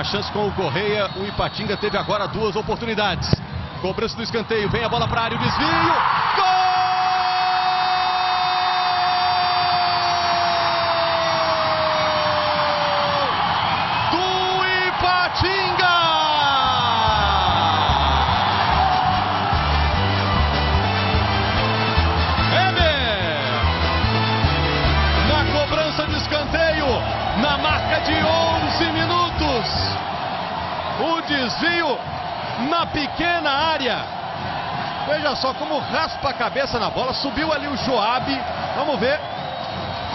uma chance com o Correia. O Ipatinga teve agora duas oportunidades. Cobrança do escanteio, vem a bola para a área, o desvio. Gol! Na marca de 11 minutos, o desvio na pequena área. Veja só como raspa a cabeça na bola, subiu ali o Joabe. Vamos ver,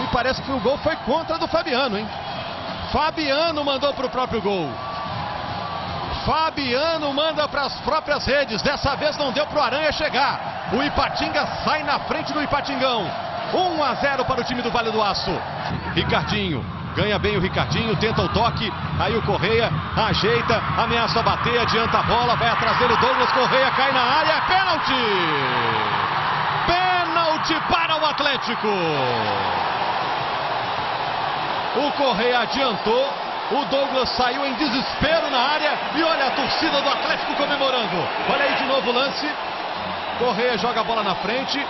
e parece que o gol foi contra do Fabiano, hein? Fabiano mandou para o próprio gol. Fabiano manda para as próprias redes. Dessa vez não deu para o Aranha chegar. O Ipatinga sai na frente do Ipatingão. 1-0 para o time do Vale do Aço. Ricardinho, ganha bem o Ricardinho, tenta o toque, aí o Correia ajeita, ameaça bater, adianta a bola, vai atrás dele o Douglas, Correia cai na área, é pênalti! Pênalti para o Atlético! O Correia adiantou, o Douglas saiu em desespero na área, e olha a torcida do Atlético comemorando. Olha aí de novo o lance, Correia joga a bola na frente,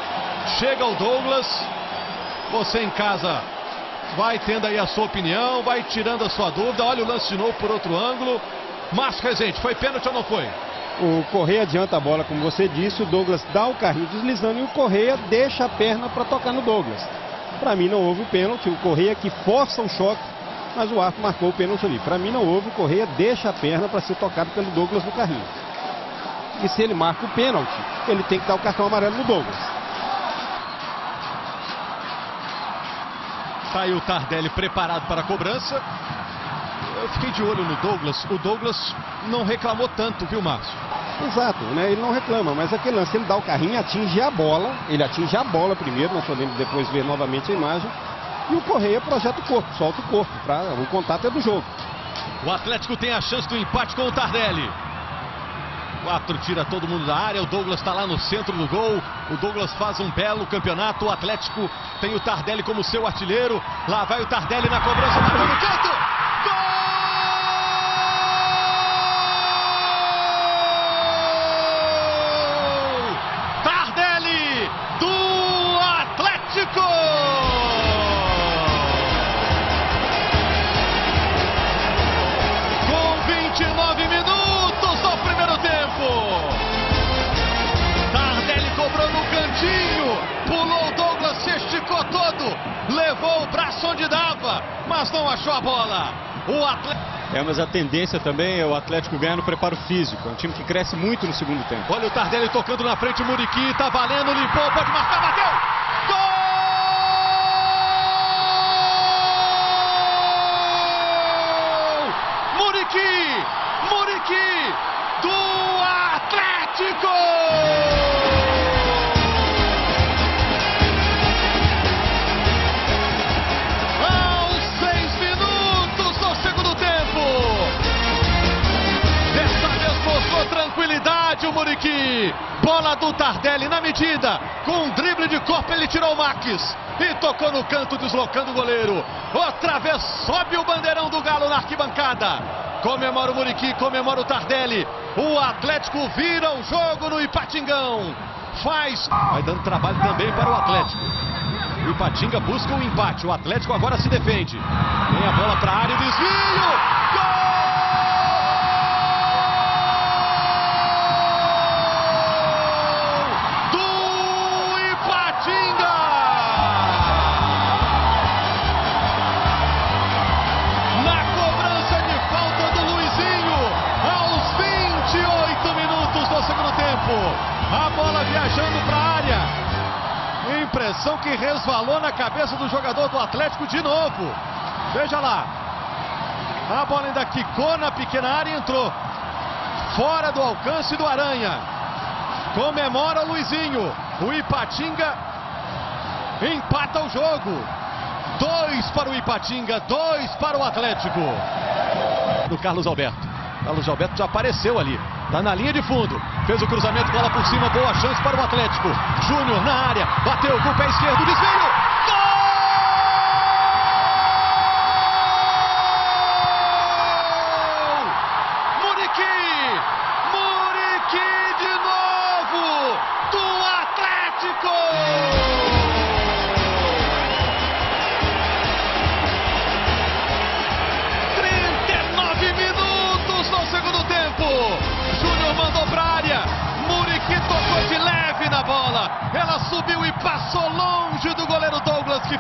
chega o Douglas, você em casa vai tendo aí a sua opinião, vai tirando a sua dúvida. Olha o lance de novo por outro ângulo. Márcio Rezende, foi pênalti ou não foi? O Correia adianta a bola, como você disse, o Douglas dá o carrinho deslizando e o Correia deixa a perna para tocar no Douglas. Para mim não houve o pênalti, o Correia que força o choque, mas o árbitro marcou o pênalti ali. Para mim não houve, o Correia deixa a perna para ser tocado pelo Douglas no carrinho. E se ele marca o pênalti, ele tem que dar o cartão amarelo no Douglas. Tá aí o Tardelli preparado para a cobrança. Eu fiquei de olho no Douglas. O Douglas não reclamou tanto, viu, Márcio? Exato, né? Ele não reclama, mas aquele lance, ele dá o carrinho, atinge a bola. Ele atinge a bola primeiro, nós podemos depois ver novamente a imagem. E o Correia projeta o corpo, solta o corpo. O contato é do jogo. O Atlético tem a chance do empate com o Tardelli. 4 tira todo mundo da área, o Douglas está lá no centro do gol, o Douglas faz um belo campeonato, o Atlético tem o Tardelli como seu artilheiro, lá vai o Tardelli na cobrança, bateu no canto! Gol! Tardelli do Atlético! Pulou o Douglas, se esticou todo, levou o braço onde dava, mas não achou a bola. Mas a tendência também é o Atlético ganhar no preparo físico. É um time que cresce muito no segundo tempo. Olha o Tardelli tocando na frente, o Muriqui tá valendo, limpou, pode marcar, bateu! O Muriqui, bola do Tardelli na medida, com um drible de corpo ele tirou o Marques e tocou no canto deslocando o goleiro. Outra vez sobe o bandeirão do Galo na arquibancada, comemora o Muriqui, comemora o Tardelli, o Atlético vira o jogo no Ipatingão, vai dando trabalho também para o Atlético. O Ipatinga busca um empate, o Atlético agora se defende, vem a bola para a área, desvio! A bola viajando para a área. Impressão que resvalou na cabeça do jogador do Atlético de novo. Veja lá. A bola ainda quicou na pequena área e entrou. Fora do alcance do Aranha. Comemora o Luizinho. O Ipatinga empata o jogo. 2 para o Ipatinga, 2 para o Atlético. Do Carlos Alberto. Carlos Alberto já apareceu ali. Tá na linha de fundo, fez o cruzamento, bola por cima, boa chance para o Atlético. Júnior na área, bateu com o pé esquerdo, desvio! Gol!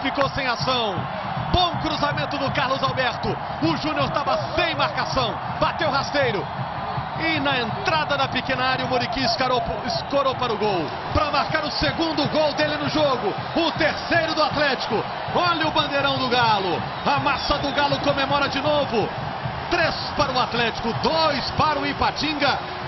ficou sem ação. Bom cruzamento do Carlos Alberto. O Júnior estava sem marcação. Bateu rasteiro. E na entrada da pequena área o Muriqui escorou para o gol. Para marcar o segundo gol dele no jogo. O terceiro do Atlético. Olha o bandeirão do Galo. A massa do Galo comemora de novo. 3 para o Atlético, 2 para o Ipatinga.